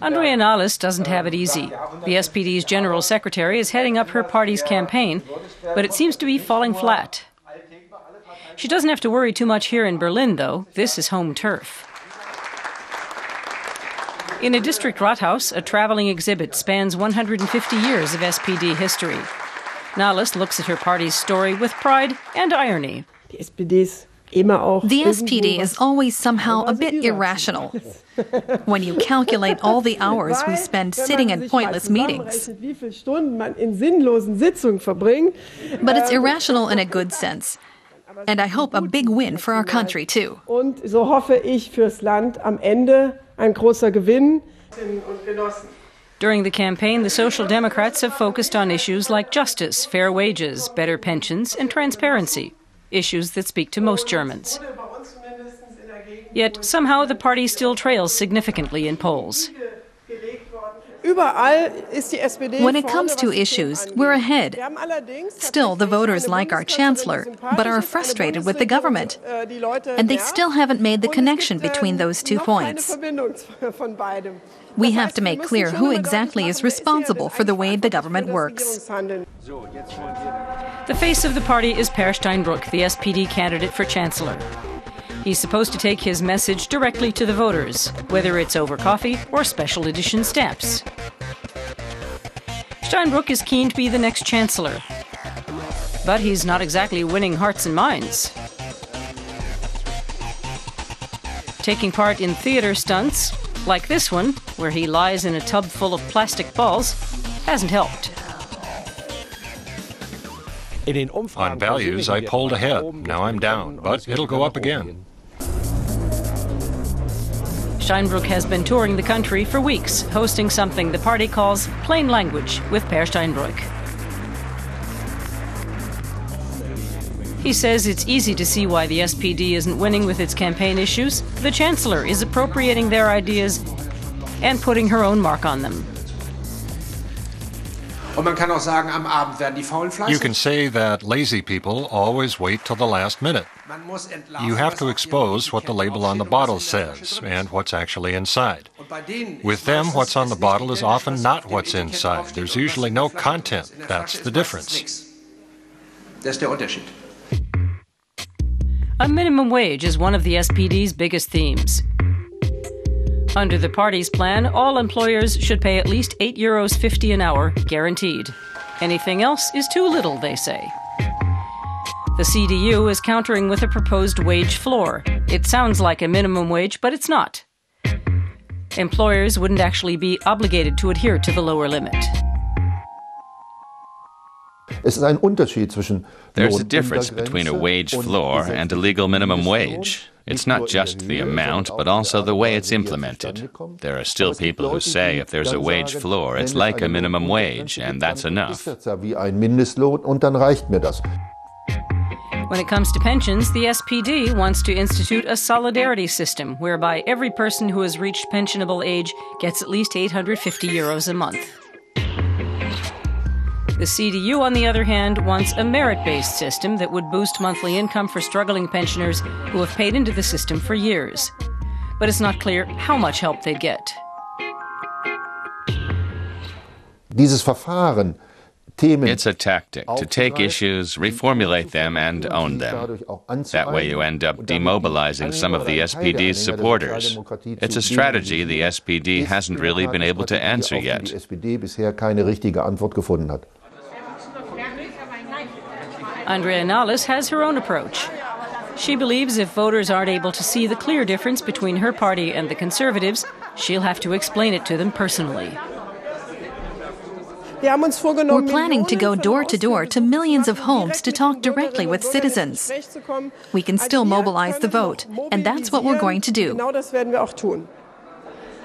Andrea Nahles doesn't have it easy. The SPD's general secretary is heading up her party's campaign, but it seems to be falling flat. She doesn't have to worry too much here in Berlin, though. This is home turf. In a district Rathaus, a traveling exhibit spans 150 years of SPD history. Nahles looks at her party's story with pride and irony. The SPD is always somehow a bit irrational. When you calculate all the hours we spend sitting in pointless meetings. But it's irrational in a good sense. And I hope a big win for our country, too. During the campaign, the Social Democrats have focused on issues like justice, fair wages, better pensions, and transparency, issues that speak to most Germans. Yet somehow the party still trails significantly in polls. When it comes to issues, we're ahead. Still, the voters like our chancellor, but are frustrated with the government. And they still haven't made the connection between those two points. We have to make clear who exactly is responsible for the way the government works. The face of the party is Peer Steinbrück, the SPD candidate for chancellor. He's supposed to take his message directly to the voters, whether it's over coffee or special edition stamps. Steinbrück is keen to be the next chancellor, but he's not exactly winning hearts and minds. Taking part in theater stunts, like this one, where he lies in a tub full of plastic balls, hasn't helped. On values, I polled ahead. Now I'm down, but it'll go up again. Steinbrück has been touring the country for weeks, hosting something the party calls Plain Language with Peer Steinbrück. He says it's easy to see why the SPD isn't winning with its campaign issues. The chancellor is appropriating their ideas and putting her own mark on them. You can say that lazy people always wait till the last minute. You have to expose what the label on the bottle says and what's actually inside. With them, what's on the bottle is often not what's inside. There's usually no content. That's the difference. A minimum wage is one of the SPD's biggest themes. Under the party's plan, all employers should pay at least €8.50 an hour, guaranteed. Anything else is too little, they say. The CDU is countering with a proposed wage floor. It sounds like a minimum wage, but it's not. Employers wouldn't actually be obligated to adhere to the lower limit. There's a difference between a wage floor and a legal minimum wage. It's not just the amount, but also the way it's implemented. There are still people who say if there's a wage floor, it's like a minimum wage, and that's enough. When it comes to pensions, the SPD wants to institute a solidarity system whereby every person who has reached pensionable age gets at least €850 a month. The CDU, on the other hand, wants a merit-based system that would boost monthly income for struggling pensioners who have paid into the system for years. But it's not clear how much help they'd get. It's a tactic to take issues, reformulate them, and own them. That way you end up demobilizing some of the SPD's supporters. It's a strategy the SPD hasn't really been able to answer yet. Andrea Nahles has her own approach. She believes if voters aren't able to see the clear difference between her party and the Conservatives, she'll have to explain it to them personally. We're planning to go door to door to millions of homes to talk directly with citizens. We can still mobilize the vote, and that's what we're going to do.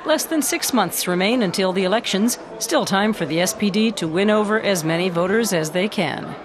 Less than 6 months remain until the elections. Still time for the SPD to win over as many voters as they can.